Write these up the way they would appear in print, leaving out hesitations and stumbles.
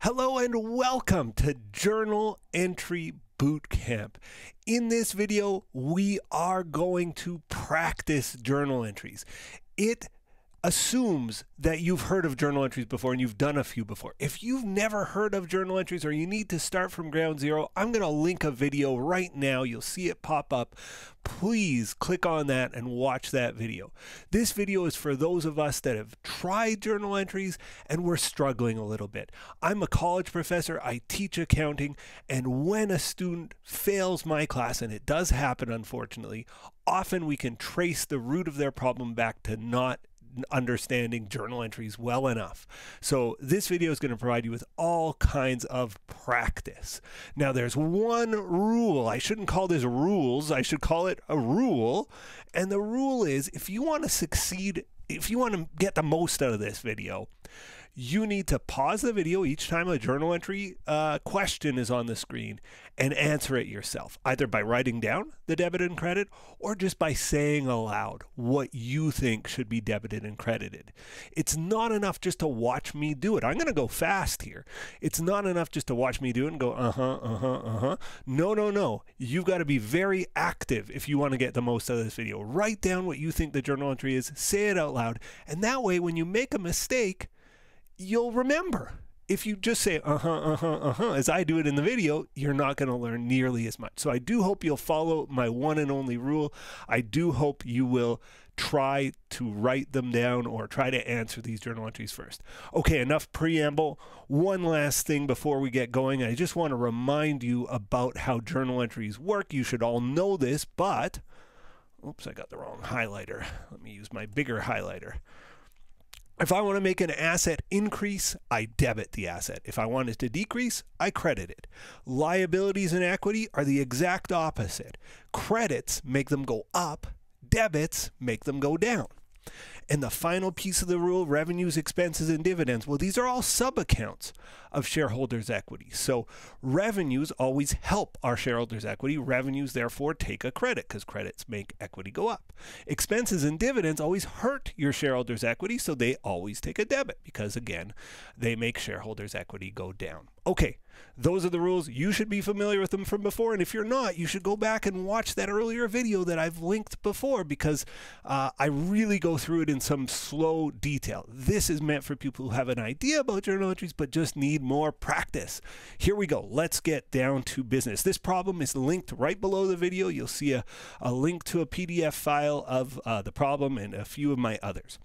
Hello and welcome to Journal Entry Bootcamp. In this video, we are going to practice journal entries. It assumes that you've heard of journal entries before and you've done a few before. If you've never heard of journal entries or you need to start from ground zero, I'm going to link a video right now. You'll see it pop up. Please click on that and watch that video. This video is for those of us that have tried journal entries and we're struggling a little bit. I'm a college professor. I teach accounting, and when a student fails my class, and it does happen unfortunately, often we can trace the root of their problem back to not understanding journal entries well enough. So this video is going to provide you with all kinds of practice. Now there's one rule. I shouldn't call this rules. I should call it a rule. And the rule is, if you want to succeed, if you want to get the most out of this video, you need to pause the video each time a journal entry question is on the screen and answer it yourself, either by writing down the debit and credit or just by saying aloud what you think should be debited and credited. It's not enough just to watch me do it. I'm going to go fast here. It's not enough just to watch me do it and go, No, no, no. You've got to be very active if you want to get the most out of this video. Write down what you think the journal entry is, say it out loud, and that way when you make a mistake, you'll remember. If you just say, as I do it in the video, you're not going to learn nearly as much. So I do hope you'll follow my one and only rule. I do hope you will try to write them down or try to answer these journal entries first. Okay, enough preamble. One last thing before we get going. I just want to remind you about how journal entries work. You should all know this, but... oops, I got the wrong highlighter. Let me use my bigger highlighter. If I want to make an asset increase, I debit the asset. If I want it to decrease, I credit it. Liabilities and equity are the exact opposite. Credits make them go up. Debits make them go down. And the final piece of the rule, revenues, expenses, and dividends, well, these are all sub-accounts of shareholders' equity. So revenues always help our shareholders' equity. Revenues, therefore, take a credit because credits make equity go up. Expenses and dividends always hurt your shareholders' equity, so they always take a debit because, again, they make shareholders' equity go down. Okay, those are the rules. You should be familiar with them from before, and if you're not, you should go back and watch that earlier video that I've linked before because I really go through it in some slow detail. This is meant for people who have an idea about journal entries but just need more practice. Here we go. Let's get down to business. This problem is linked right below the video. You'll see a link to a PDF file of the problem and a few of my others.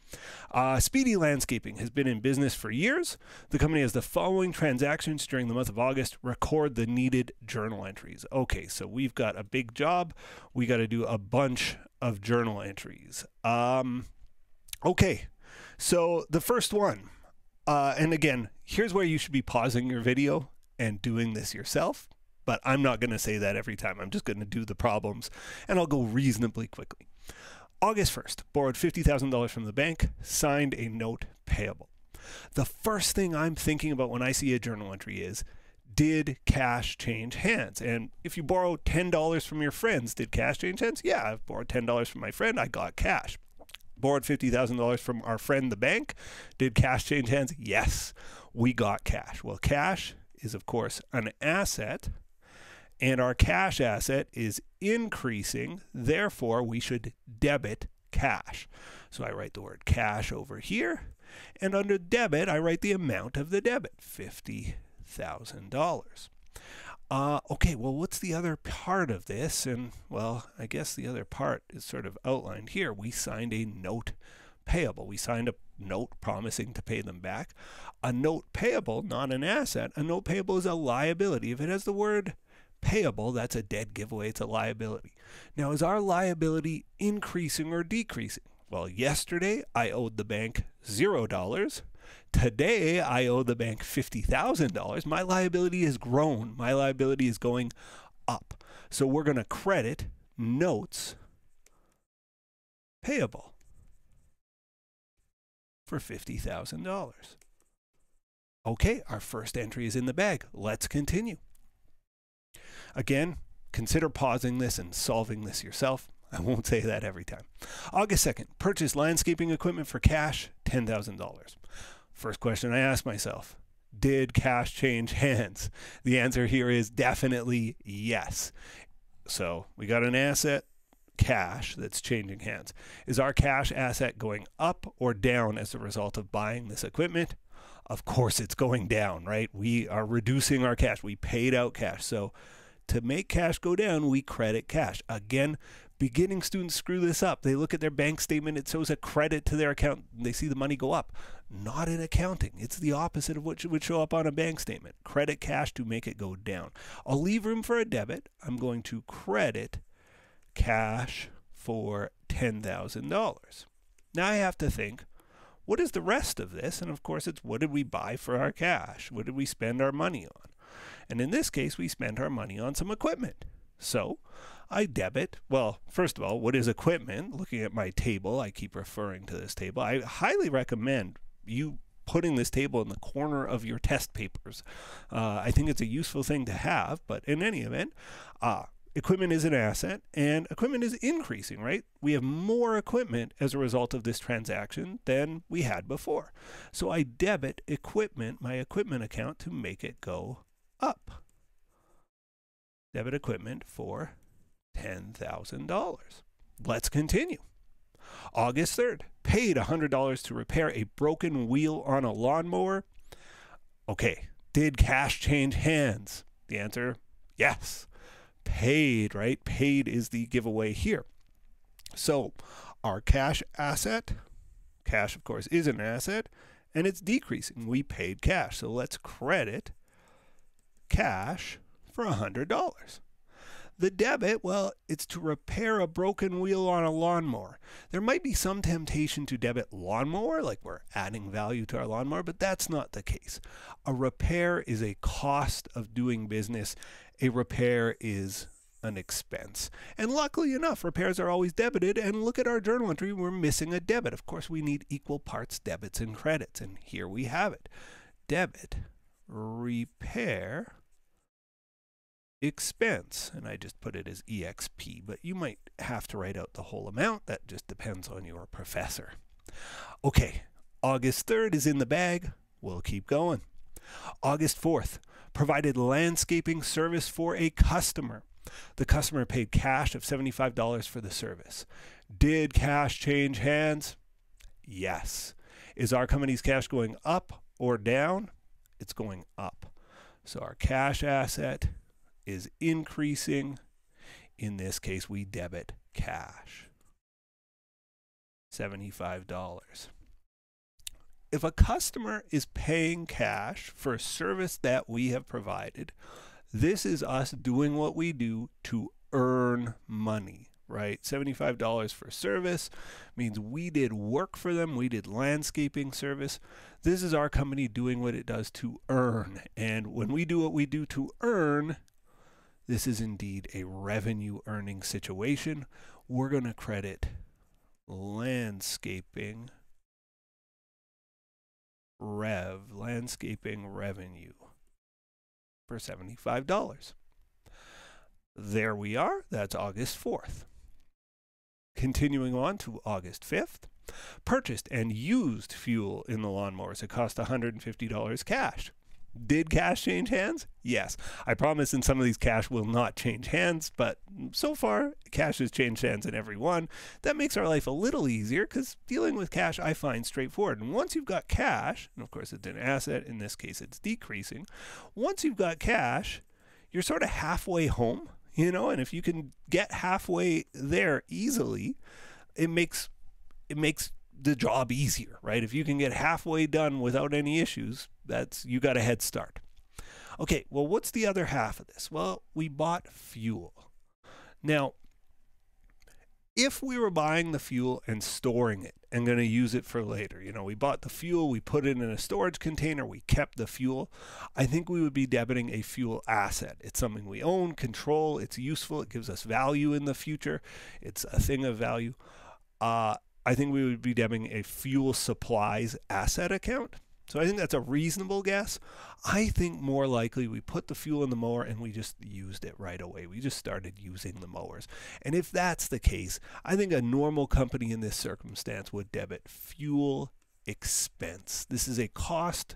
Speedy Landscaping has been in business for years. The company has the following transactions during the month of August. Record the needed journal entries. Okay, so we've got a big job. We got to do a bunch of journal entries. Okay, so the first one, and again, here's where you should be pausing your video and doing this yourself, but I'm not going to say that every time. I'm just going to do the problems, and I'll go reasonably quickly. August 1st, borrowed $50,000 from the bank, signed a note payable. The first thing I'm thinking about when I see a journal entry is, did cash change hands? And if you borrow $10 from your friends, did cash change hands? Yeah, I've borrowed $10 from my friend. I got cash. Borrowed $50,000 from our friend, the bank. Did cash change hands? Yes, we got cash. Well, cash is, of course, an asset, and our cash asset is increasing. Therefore, we should debit cash. So I write the word cash over here, and under debit, I write the amount of the debit, $50,000. Okay, well, what's the other part of this? And, well, I guess the other part is sort of outlined here. We signed a note payable. We signed a note promising to pay them back. A note payable, not an asset. A note payable is a liability. If it has the word payable, that's a dead giveaway. It's a liability. Now, is our liability increasing or decreasing? Well, yesterday I owed the bank $0. Today I owe the bank $50,000. My liability has grown. My liability is going up. So we're going to credit notes payable for $50,000. Okay, our first entry is in the bag. Let's continue. Again, consider pausing this and solving this yourself. I won't say that every time. August 2nd, purchased landscaping equipment for cash, $10,000. First question I asked myself, Did cash change hands? The answer here is definitely yes. So we got an asset, cash, that's changing hands. Is our cash asset going up or down as a result of buying this equipment? Of course it's going down, right? We are reducing our cash. We paid out cash. So to make cash go down, we credit cash. Again, beginning students screw this up. They look at their bank statement. It shows a credit to their account. And they see the money go up. Not in accounting. It's the opposite of what would show up on a bank statement. Credit cash to make it go down. I'll leave room for a debit. I'm going to credit cash for $10,000. Now I have to think, what is the rest of this? And of course, it's what did we buy for our cash? What did we spend our money on? And in this case, we spent our money on some equipment. So I debit, well, first of all, what is equipment? Looking at my table, I keep referring to this table. I highly recommend you putting this table in the corner of your test papers. I think it's a useful thing to have, but in any event, equipment is an asset, and equipment is increasing, right? We have more equipment as a result of this transaction than we had before. So I debit equipment, my equipment account, to make it go up. Debit equipment for $10,000. Let's continue. August 3rd, paid $100 to repair a broken wheel on a lawnmower. Okay, did cash change hands? The answer, yes. Paid, right? Paid is the giveaway here. So our cash asset, cash of course is an asset, and it's decreasing. We paid cash. So let's credit cash for $100. The debit, well, it's to repair a broken wheel on a lawnmower. There might be some temptation to debit lawnmower, like we're adding value to our lawnmower, but that's not the case. A repair is a cost of doing business. A repair is an expense. And luckily enough, repairs are always debited. And look at our journal entry, we're missing a debit. Of course, we need equal parts debits and credits. And here we have it. Debit, repair, expense, and I just put it as EXP, but you might have to write out the whole amount. That just depends on your professor. Okay, August 3rd is in the bag. We'll keep going. August 4th, provided landscaping service for a customer. The customer paid cash of $75 for the service. Did cash change hands? Yes. Is our company's cash going up or down? It's going up. So our cash asset is increasing. In this case, we debit cash. $75. If a customer is paying cash for a service that we have provided, this is us doing what we do to earn money, right? $75 for service means we did work for them. We did landscaping service. This is our company doing what it does to earn. And when we do what we do to earn, this is indeed a revenue earning situation. We're going to credit landscaping revenue for $75. There we are. That's August 4th. Continuing on to August 5th. Purchased and used fuel in the lawnmowers. It cost $150 cash. Did cash change hands? Yes. I promise in some of these cash will not change hands, but so far cash has changed hands in every one. That makes our life a little easier because dealing with cash I find straightforward. And once you've got cash, and of course it's an asset, in this case it's decreasing. Once you've got cash, you're sort of halfway home, you know, and if you can get halfway there easily, it makes the job easier, right? If you can get halfway done without any issues, you got a head start. Okay, well, what's the other half of this? Well, we bought fuel. Now, if we were buying the fuel and storing it and going to use it for later, you know, we bought the fuel, we put it in a storage container, we kept the fuel, I think we would be debiting a fuel asset. It's something we own, control, it's useful, it gives us value in the future, it's a thing of value. I think we would be debiting a fuel supplies asset account. So I think that's a reasonable guess. I think more likely we put the fuel in the mower and we just used it right away. We just started using the mowers. And if that's the case, I think a normal company in this circumstance would debit fuel expense. This is a cost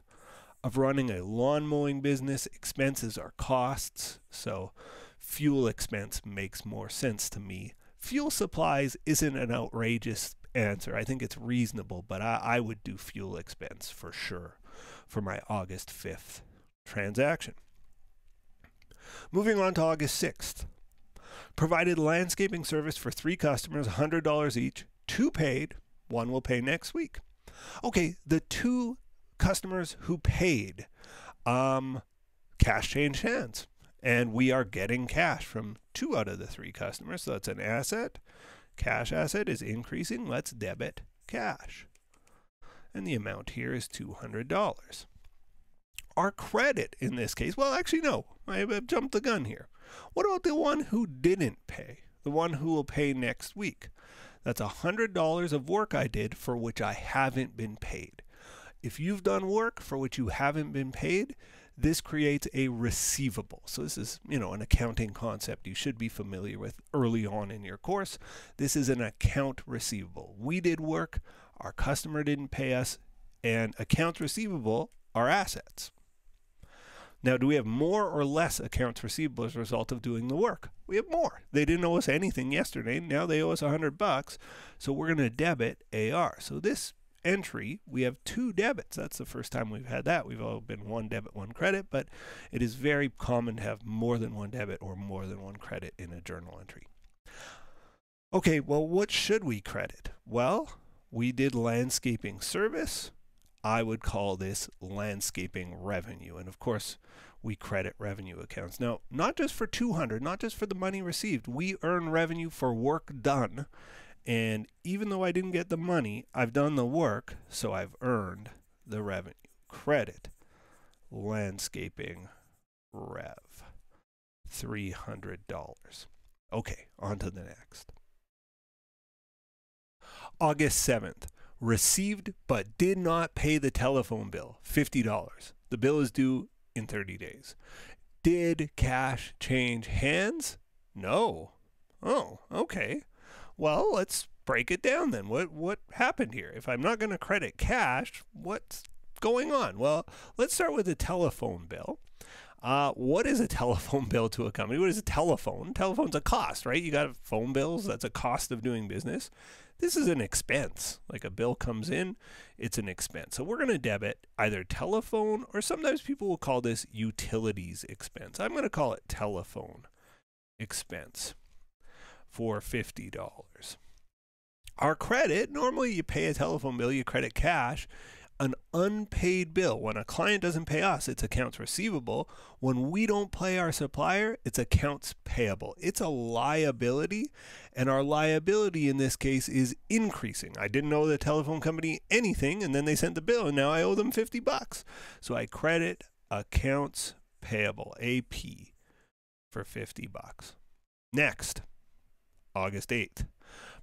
of running a lawn mowing business, expenses are costs, so fuel expense makes more sense to me. Fuel supplies isn't an outrageous answer. I think it's reasonable, but I would do fuel expense for sure for my August 5th transaction. Moving on to August 6th. Provided landscaping service for 3 customers, $100 each, 2 paid, 1 will pay next week. Okay, the 2 customers who paid, cash changed hands, and we are getting cash from 2 out of the 3 customers, so that's an asset. Cash asset is increasing, let's debit cash. And the amount here is $200. Our credit in this case, well, actually, no, I've jumped the gun here. What about the one who didn't pay? The one who will pay next week? That's $100 of work I did for which I haven't been paid. If you've done work for which you haven't been paid, this creates a receivable. So this is, you know, an accounting concept you should be familiar with early on in your course. This is an account receivable. We did work, our customer didn't pay us, and accounts receivable are assets. Now, do we have more or less accounts receivable as a result of doing the work? We have more. They didn't owe us anything yesterday. Now they owe us $100, so we're going to debit AR. So this entry, we have 2 debits. That's the first time we've had that. We've all been 1 debit, 1 credit, but it is very common to have more than 1 debit or more than 1 credit in a journal entry. Okay, well, what should we credit? Well, we did landscaping service. I would call this landscaping revenue. And of course, we credit revenue accounts. Now, not just for $200, not just for the money received. We earn revenue for work done. And even though I didn't get the money, I've done the work, so I've earned the revenue. Credit landscaping rev, $300. Okay, on to the next. August 7th. Received but did not pay the telephone bill, $50. The bill is due in 30 days. Did cash change hands? No. Oh, okay. Well, let's break it down then. What happened here? If I'm not going to credit cash, what's going on? Well, let's start with the telephone bill. What is a telephone bill to a company? What is a telephone? Telephone's a cost, right? You got phone bills, that's a cost of doing business. This is an expense. Like a bill comes in, it's an expense. So we're going to debit either telephone, or sometimes people will call this utilities expense. I'm going to call it telephone expense for $50. Our credit, normally you pay a telephone bill, you credit cash. An unpaid bill, when a client doesn't pay us, it's accounts receivable. When we don't pay our supplier, it's accounts payable. It's a liability, and our liability in this case is increasing. I didn't owe the telephone company anything, and then they sent the bill, and now I owe them $50. So I credit accounts payable, AP, for $50. Next, August 8th.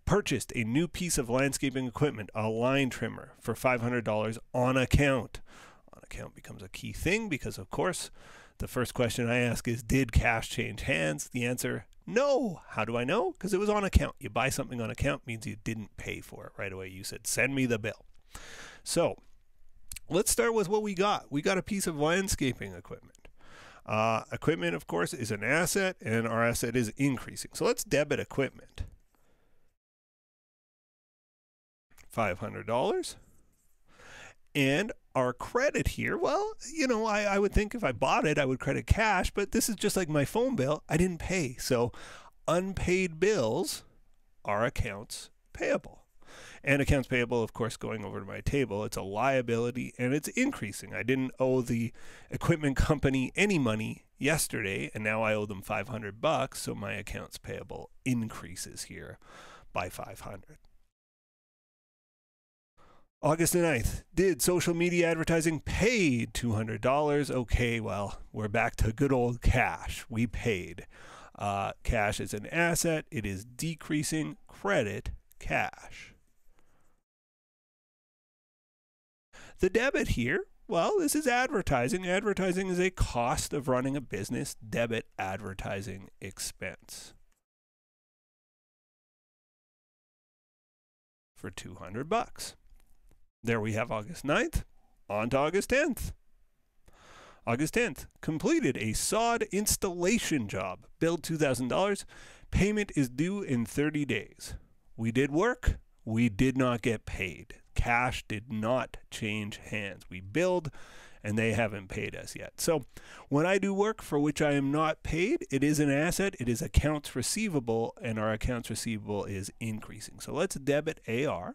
Purchased a new piece of landscaping equipment, a line trimmer, for $500 on account. On account becomes a key thing because, of course, the first question I ask is, did cash change hands? The answer, no. How do I know? Because it was on account. You buy something on account means you didn't pay for it right away. You said, send me the bill. So let's start with what we got. We got a piece of landscaping equipment. Equipment, of course, is an asset, and our asset is increasing. So let's debit equipment. $500. And our credit here, well, you know, I would think if I bought it, I would credit cash, but this is just like my phone bill. I didn't pay. So unpaid bills are accounts payable. And accounts payable, of course, going over to my table, it's a liability and it's increasing. I didn't owe the equipment company any money yesterday, and now I owe them $500, so my accounts payable increases here by $500. August 9th, did social media advertising paid $200? Okay, well, we're back to good old cash. We paid. Cash is an asset. It is decreasing. Credit cash. The debit here, well, this is advertising. Advertising is a cost of running a business. Debit advertising expense for $200. There we have August 9th. On to August 10th. August 10th, completed a sod installation job, billed $2,000, payment is due in 30 days. We did work, we did not get paid. Cash did not change hands. We billed and they haven't paid us yet. So when I do work for which I am not paid, it is an asset, it is accounts receivable, and our accounts receivable is increasing. So let's debit AR,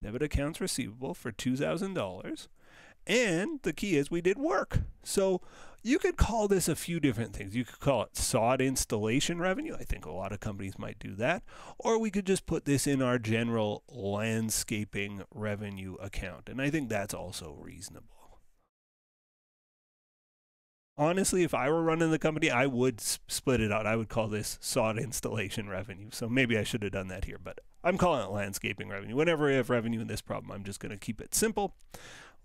debit accounts receivable for $2,000. And the key is we did work. So you could call this a few different things. You could call it sod installation revenue. I think a lot of companies might do that. Or we could just put this in our general landscaping revenue account. And I think that's also reasonable. Honestly, if I were running the company, I would split it out. I would call this sod installation revenue. So maybe I should have done that here, but I'm calling it landscaping revenue. Whenever I have revenue in this problem, I'm just going to keep it simple.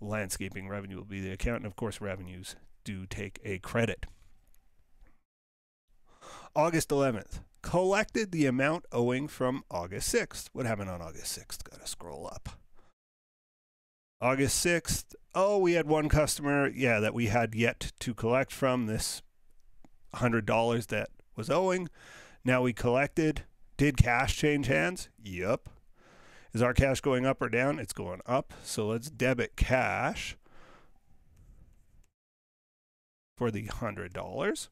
Landscaping revenue will be the account, and of course revenues do take a credit. August 11th, collected the amount owing from August 6th. What happened on August 6th? Gotta scroll up. August 6th, oh, we had one customer, yeah, that we had yet to collect from, this $100 that was owing. Now we collected. Did cash change hands? Yep. Is our cash going up or down? It's going up. So let's debit cash for the $100.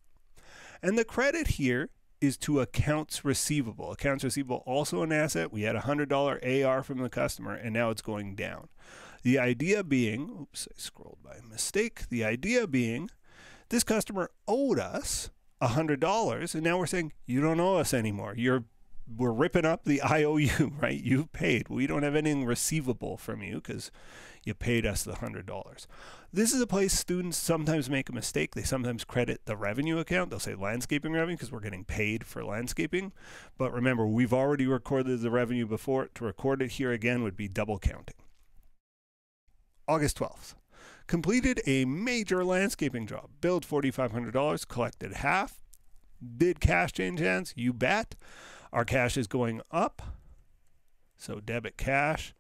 And the credit here is to accounts receivable. Accounts receivable, also an asset. We had a $100 AR from the customer, and now it's going down. The idea being, oops, I scrolled by mistake. The idea being this customer owed us $100, and now we're saying, you don't owe us anymore. We're ripping up the IOU, right? You've paid. We don't have anything receivable from you because you paid us the $100. This is a place students sometimes make a mistake. They sometimes credit the revenue account. They'll say landscaping revenue because we're getting paid for landscaping. But remember, we've already recorded the revenue before. To record it here again would be double counting. August 12th. Completed a major landscaping job. Billed $4,500, collected half. Did cash change hands? You bet. Our cash is going up, so debit cash,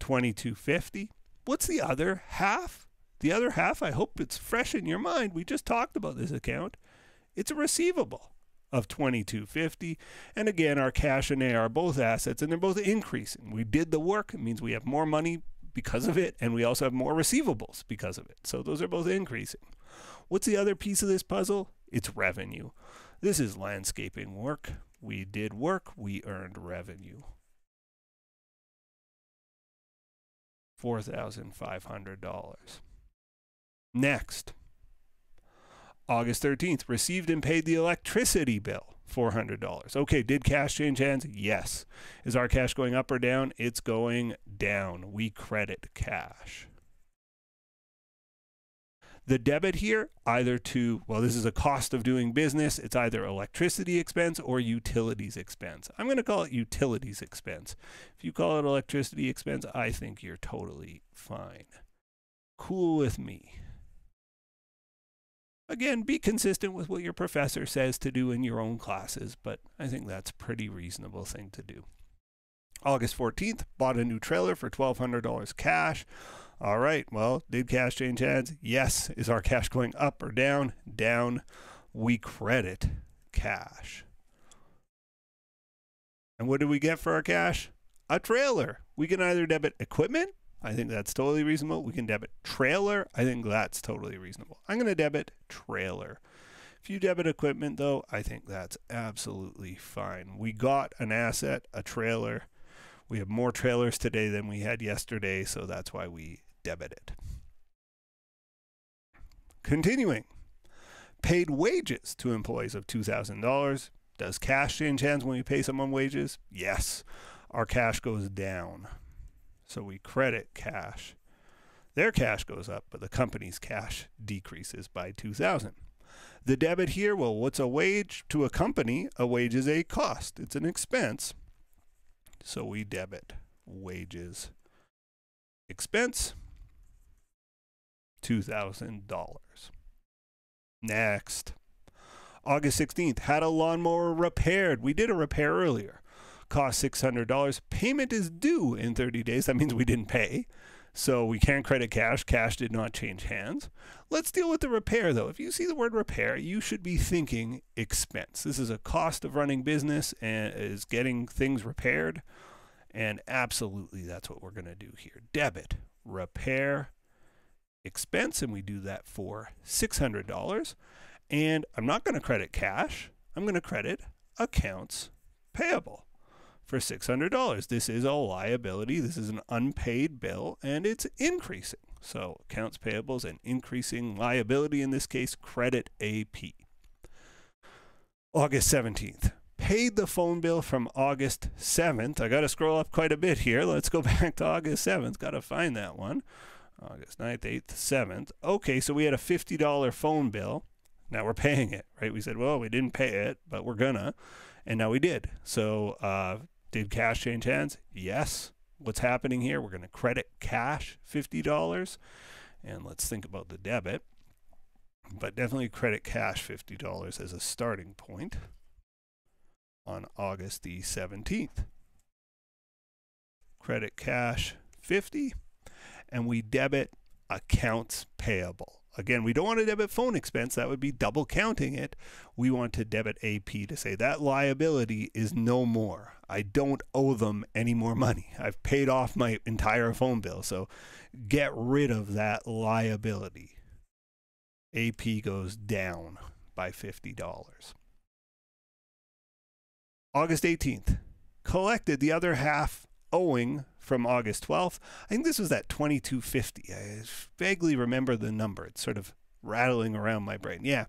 $22.50. What's the other half? The other half, I hope it's fresh in your mind. We just talked about this account. It's a receivable of $22.50. And again, our cash and AR are both assets, and they're both increasing. We did the work. It means we have more money because of it, and we also have more receivables because of it. So those are both increasing. What's the other piece of this puzzle? It's revenue. This is landscaping work. We did work, we earned revenue. $4,500. Next, August 13th, received and paid the electricity bill, $400. Okay, did cash change hands? Yes. Is our cash going up or down? It's going down. We credit cash. The debit here, either to, well, this is a cost of doing business. It's either electricity expense or utilities expense. I'm going to call it utilities expense. If you call it electricity expense, I think you're totally fine. Cool with me. Again, be consistent with what your professor says to do in your own classes, but I think that's a pretty reasonable thing to do. August 14th, bought a new trailer for $1,200 cash. All right, well, did cash change hands? Yes. Is our cash going up or down? Down. We credit cash. And what do we get for our cash? A trailer. We can either debit equipment. I think that's totally reasonable. We can debit trailer. I think that's totally reasonable. I'm going to debit trailer. If you debit equipment, though, I think that's absolutely fine. We got an asset, a trailer. We have more trailers today than we had yesterday, so that's why we debit it. Continuing, paid wages to employees of $2,000. Does cash change hands when we pay someone wages? Yes. Our cash goes down, so we credit cash. Their cash goes up, but the company's cash decreases by $2,000. The debit here, well, what's a wage to a company? A wage is a cost. It's an expense. So we debit wages expense, $2,000. Next, August 16th, had a lawnmower repaired. We did a repair earlier. Cost $600. Payment is due in 30 days. That means we didn't pay. So we can credit cash. Cash did not change hands. Let's deal with the repair, though. If you see the word repair, you should be thinking expense. This is a cost of running business and is getting things repaired. And absolutely, that's what we're going to do here. Debit, repair, expense, and we do that for $600. And I'm not going to credit cash. I'm going to credit accounts payable for $600. This is a liability. This is an unpaid bill, and it's increasing. So accounts payable is an increasing liability. In this case, credit AP. August 17th. Paid the phone bill from August 7th. I got to scroll up quite a bit here. Let's go back to August 7th. Got to find that one. August 9th, 8th, 7th. Okay, so we had a $50 phone bill. Now we're paying it, right? We said, well, we didn't pay it, but we're gonna. And now we did. So did cash change hands? Yes. What's happening here? We're going to credit cash $50. And let's think about the debit. But definitely credit cash $50 as a starting point on August the 17th. Credit cash $50. And we debit accounts payable. Again, we don't want to debit phone expense. That would be double counting it. We want to debit AP to say that liability is no more. I don't owe them any more money. I've paid off my entire phone bill. So get rid of that liability. AP goes down by $50. August 18th. Collected the other half owing from August 12th. I think this was that $22.50. I vaguely remember the number. It's sort of rattling around my brain. Yeah.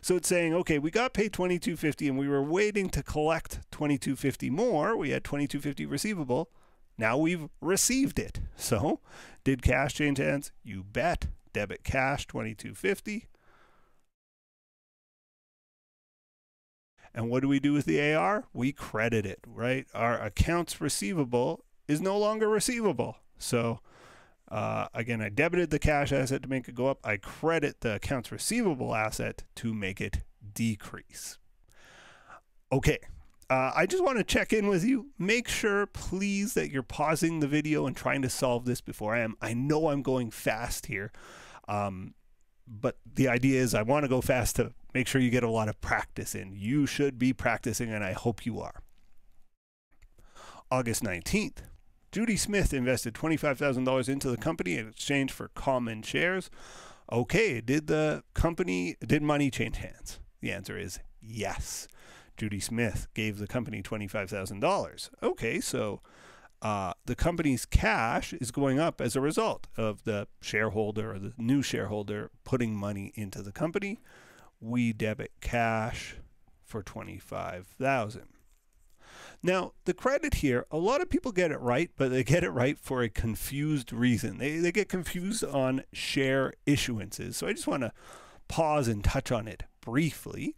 So it's saying, okay, we got paid $22.50 and we were waiting to collect $22.50 more. We had $22.50 receivable. Now we've received it. So did cash change hands? You bet. Debit cash $22.50. And what do we do with the AR? We credit it, right? Our accounts receivable is no longer receivable. So again, I debited the cash asset to make it go up. I credit the accounts receivable asset to make it decrease. Okay, I just want to check in with you. Make sure, please, that you're pausing the video and trying to solve this before I am. I know I'm going fast here, but the idea is I want to go fast to make sure you get a lot of practice in. You should be practicing, and I hope you are. August 19th. Judy Smith invested $25,000 into the company in exchange for common shares. Okay, did money change hands? The answer is yes. Judy Smith gave the company $25,000. Okay, so the company's cash is going up as a result of the shareholder or the new shareholder putting money into the company. We debit cash for $25,000. Now, the credit here, a lot of people get it right, but they get it right for a confused reason. They get confused on share issuances. So I just want to pause and touch on it briefly.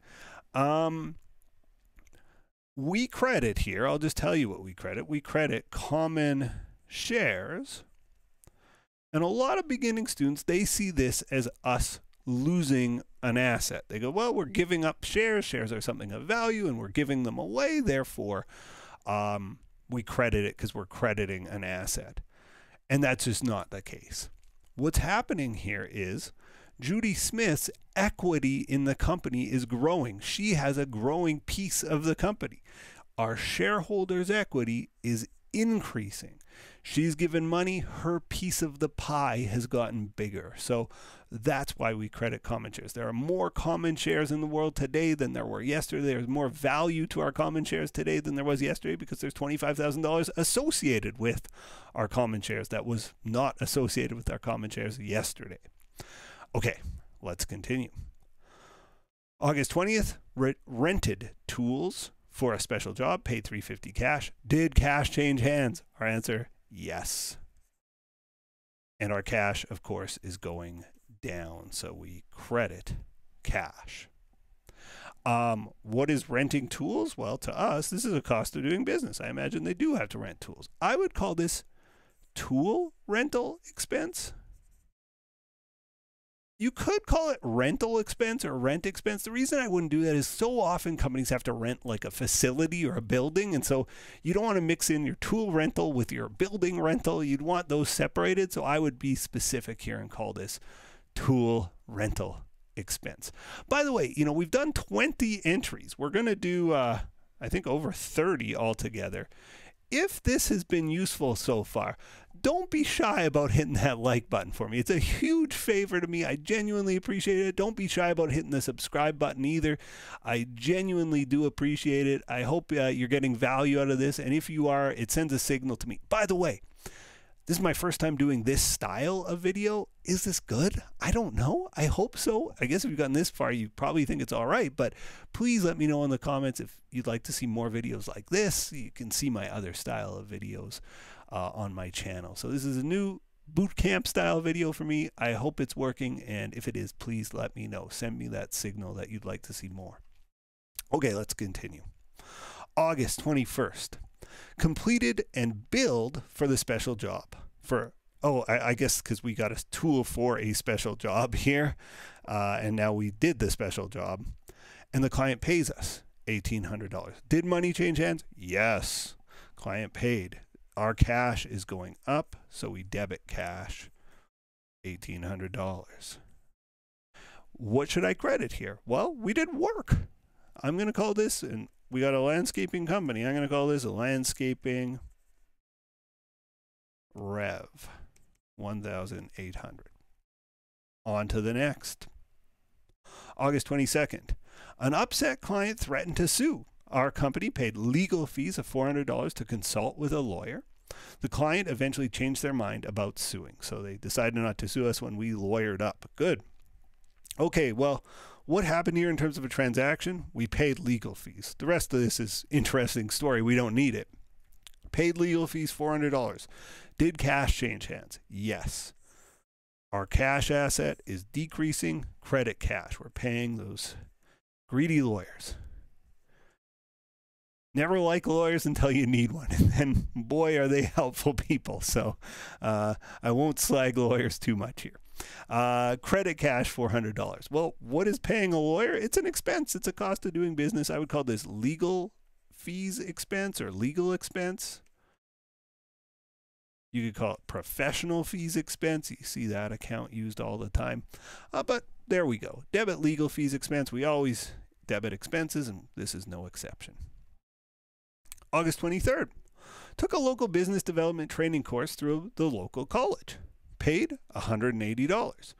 We credit here, I'll just tell you what we credit. We credit common shares. And a lot of beginning students, they see this as us losing an asset. They go, well, we're giving up shares. Shares are something of value and we're giving them away. Therefore, we credit it because we're crediting an asset. And that's just not the case. What's happening here is Judy Smith's equity in the company is growing. She has a growing piece of the company. Our shareholders' equity is increasing. She's given money, her piece of the pie has gotten bigger. So that's why we credit common shares. There are more common shares in the world today than there were yesterday. There's more value to our common shares today than there was yesterday because there's $25,000 associated with our common shares that was not associated with our common shares yesterday. Okay, let's continue. August 20th, rented tools for a special job, paid $350 cash. Did cash change hands? Our answer, yes. And our cash, of course, is going down. So we credit cash. What is renting tools? Well, to us, this is a cost of doing business. I imagine they do have to rent tools. I would call this tool rental expense. You could call it rental expense or rent expense. The reason I wouldn't do that is so often companies have to rent like a facility or a building. And so you don't want to mix in your tool rental with your building rental. You'd want those separated. So I would be specific here and call this tool rental expense. By the way, you know, we've done 20 entries. We're going to do, I think, over 30 altogether. If this has been useful so far, don't be shy about hitting that like button for me. It's a huge favor to me. I genuinely appreciate it. Don't be shy about hitting the subscribe button either. I genuinely do appreciate it. I hope you're getting value out of this. And if you are, it sends a signal to me. By the way, this is my first time doing this style of video. Is this good? I don't know. I hope so. I guess if you've gotten this far, you probably think it's all right, but please let me know in the comments if you'd like to see more videos like this. You can see my other style of videos on my channel. So this is a new bootcamp style video for me. I hope it's working, and if it is, please let me know. Send me that signal that you'd like to see more. Okay, let's continue. August 21st. Completed and billed for the special job for, oh, I guess because we got a tool for a special job here, and now we did the special job, and the client pays us $1,800. Did money change hands? Yes. Client paid. Our cash is going up, so we debit cash $1,800. What should I credit here? Well, we did work. I'm going to call this an We got a landscaping company. I'm going to call this a landscaping rev, 1,800. On to the next. August 22nd. An upset client threatened to sue. Our company paid legal fees of $400 to consult with a lawyer. The client eventually changed their mind about suing. So they decided not to sue us when we lawyered up. Good. Okay, well, what happened here in terms of a transaction? We paid legal fees. The rest of this is interesting story. We don't need it. Paid legal fees, $400. Did cash change hands? Yes. Our cash asset is decreasing. Credit cash. We're paying those greedy lawyers. Never like lawyers until you need one. And then, boy, are they helpful people. So I won't slag lawyers too much here. Credit cash $400. Well, what is paying a lawyer? It's an expense. It's a cost of doing business. I would call this legal fees expense or legal expense. You could call it professional fees expense. You see that account used all the time. But there we go. Debit legal fees expense. We always debit expenses, and this is no exception. August 23rd. Took a local business development training course through the local college. Paid $180.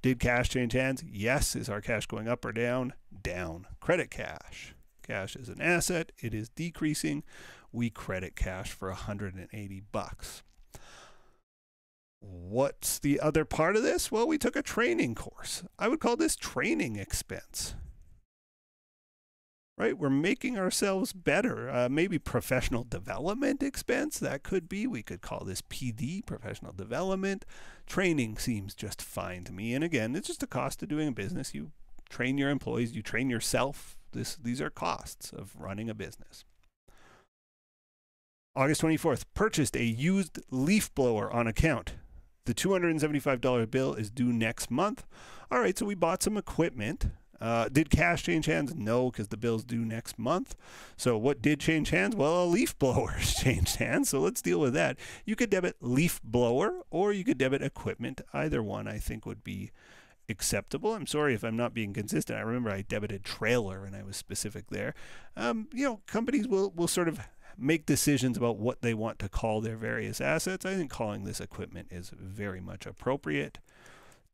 Did cash change hands? Yes. Is our cash going up or down? Down. Credit cash. Cash is an asset. It is decreasing. We credit cash for $180. What's the other part of this? Well, we took a training course. I would call this training expense. Right? We're making ourselves better. Maybe professional development expense. That could be. We could call this PD, professional development. Training seems just fine to me. And again, it's just a cost of doing a business. You train your employees. You train yourself. These are costs of running a business. August 24th, purchased a used leaf blower on account. The $275 bill is due next month. All right, so we bought some equipment. Did cash change hands? No, because the bill's due next month. So what did change hands? Well, a leaf blower changed hands, so let's deal with that. You could debit leaf blower or you could debit equipment. Either one I think would be acceptable. I'm sorry if I'm not being consistent. I remember I debited trailer and I was specific there. You know, companies will sort of make decisions about what they want to call their various assets. I think calling this equipment is very much appropriate.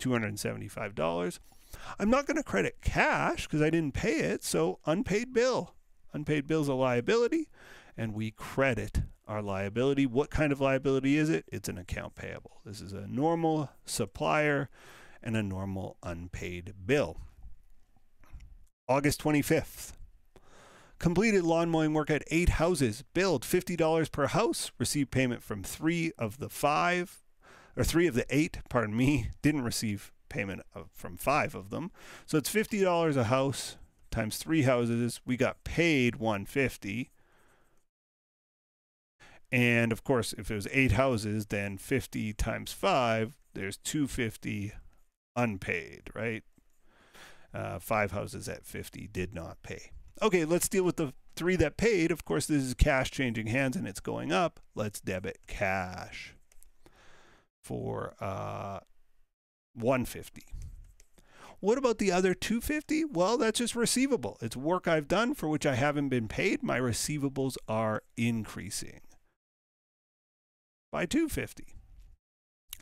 $275. I'm not going to credit cash because I didn't pay it, so unpaid bill. Unpaid bill is a liability, and we credit our liability. What kind of liability is it? It's an account payable. This is a normal supplier and a normal unpaid bill. August 25th. Completed lawn mowing work at 8 houses. Billed $50 per house. Received payment from 3 of the 8, pardon me. Didn't receive payment from 5 of them. So it's $50 a house times 3 houses. We got paid $150. And of course, if it was 8 houses, then 50 times 5, there's $250 unpaid, right? Five houses at 50 did not pay. Okay, let's deal with the three that paid. Of course, this is cash changing hands and it's going up. Let's debit cash for 150. What about the other 250? Well, that's just receivable. It's work I've done for which I haven't been paid. My receivables are increasing by 250.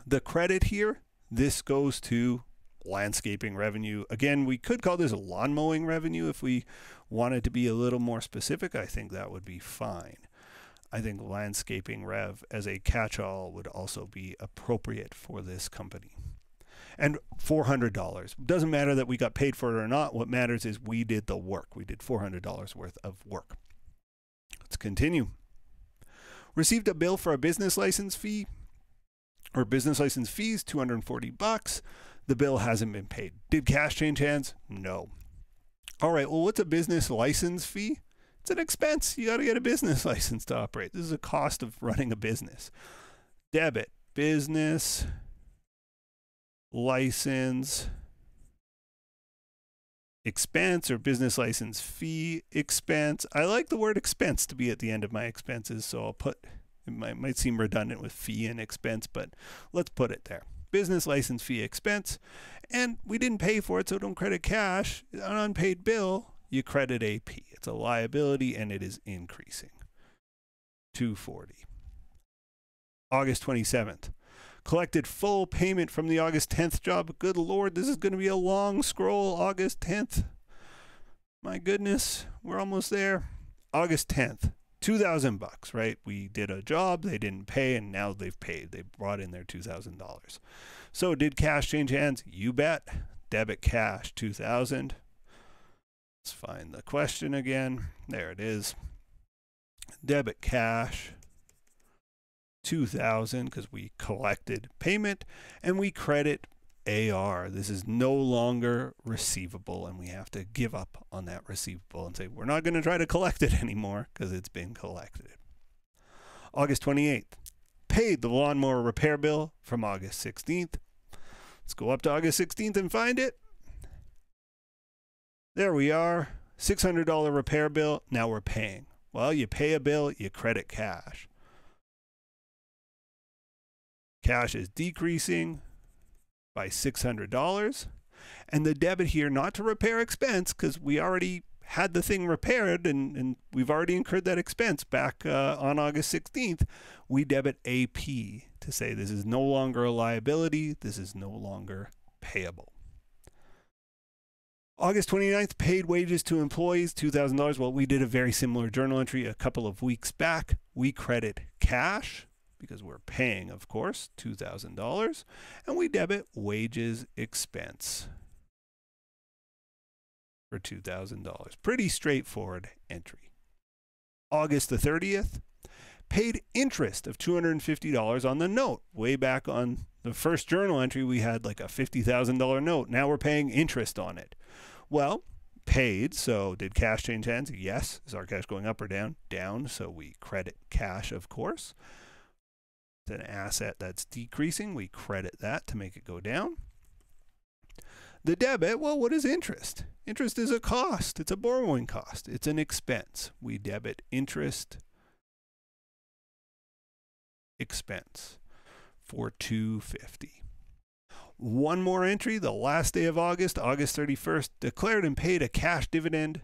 The credit here, this goes to landscaping revenue. Again, we could call this lawn mowing revenue if we wanted to be a little more specific. I think that would be fine. I think landscaping rev as a catch-all would also be appropriate for this company. And $400. Doesn't matter that we got paid for it or not. What matters is we did the work. We did $400 worth of work. Let's continue. Received a bill for a business license fee or business license fees, $240. The bill hasn't been paid. Did cash change hands? No. All right, well, what's a business license fee? It's an expense. You got to get a business license to operate. This is a cost of running a business. Debit, business license expense or business license fee expense. I like the word expense to be at the end of my expenses, so I'll put, it might seem redundant with fee and expense, but let's put it there. Business license fee expense, and we didn't pay for it, so don't credit cash. An unpaid bill, you credit AP. It's a liability and it is increasing. 240. August 27th. Collected full payment from the August 10th job. Good Lord, this is going to be a long scroll, August 10th. My goodness, we're almost there. August 10th. $2,000, right? We did a job, they didn't pay, and now they've paid. They brought in their $2,000. So did cash change hands? You bet. Debit cash, 2,000. Let's find the question again. There it is. Debit cash, 2,000, because we collected payment, and we credit AR. This is no longer receivable, and we have to give up on that receivable and say, we're not going to try to collect it anymore because it's been collected. August 28th, paid the lawnmower repair bill from August 16th. Let's go up to August 16th and find it. There we are, $600 repair bill, now we're paying. Well, you pay a bill, you credit cash. Cash is decreasing by $600, and the debit here not to repair expense because we already had the thing repaired and we've already incurred that expense back on August 16th. We debit AP to say this is no longer a liability, this is no longer payable. August 29th, paid wages to employees, $2,000. Well, we did a very similar journal entry a couple of weeks back. We credit cash, because we're paying, of course, $2,000, and we debit wages expense for $2,000. Pretty straightforward entry. August the 30th, paid interest of $250 on the note. Way back on the first journal entry, we had like a $50,000 note. Now we're paying interest on it. Well, paid, so did cash change hands? Yes. Is our cash going up or down? Down, so we credit cash, of course. An asset that's decreasing, we credit that to make it go down. The debit, well, what is interest? Interest is a cost. It's a borrowing cost. It's an expense. We debit interest expense for $250. One more entry, the last day of August, August 31st, declared and paid a cash dividend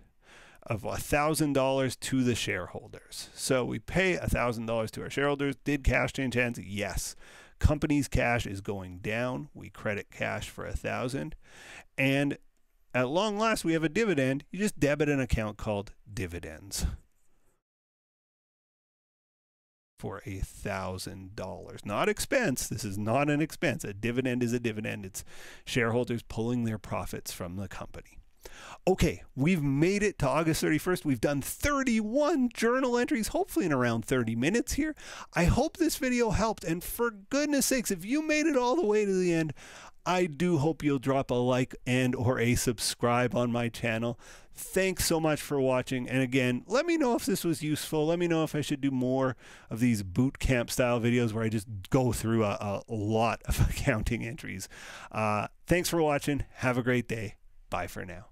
of $1,000 to the shareholders. So we pay $1,000 to our shareholders. Did cash change hands? Yes. Company's cash is going down. We credit cash for $1,000. And at long last, we have a dividend. You just debit an account called dividends for $1,000. Not expense. This is not an expense. A dividend is a dividend. It's shareholders pulling their profits from the company. Okay, we've made it to August 31st. We've done 31 journal entries, hopefully in around 30 minutes here. I hope this video helped, and for goodness sakes, if you made it all the way to the end, I do hope you'll drop a like and or a subscribe on my channel. Thanks so much for watching, and again, let me know if this was useful. Let me know if I should do more of these boot camp style videos where I just go through a lot of accounting entries. Thanks for watching. Have a great day. Bye for now.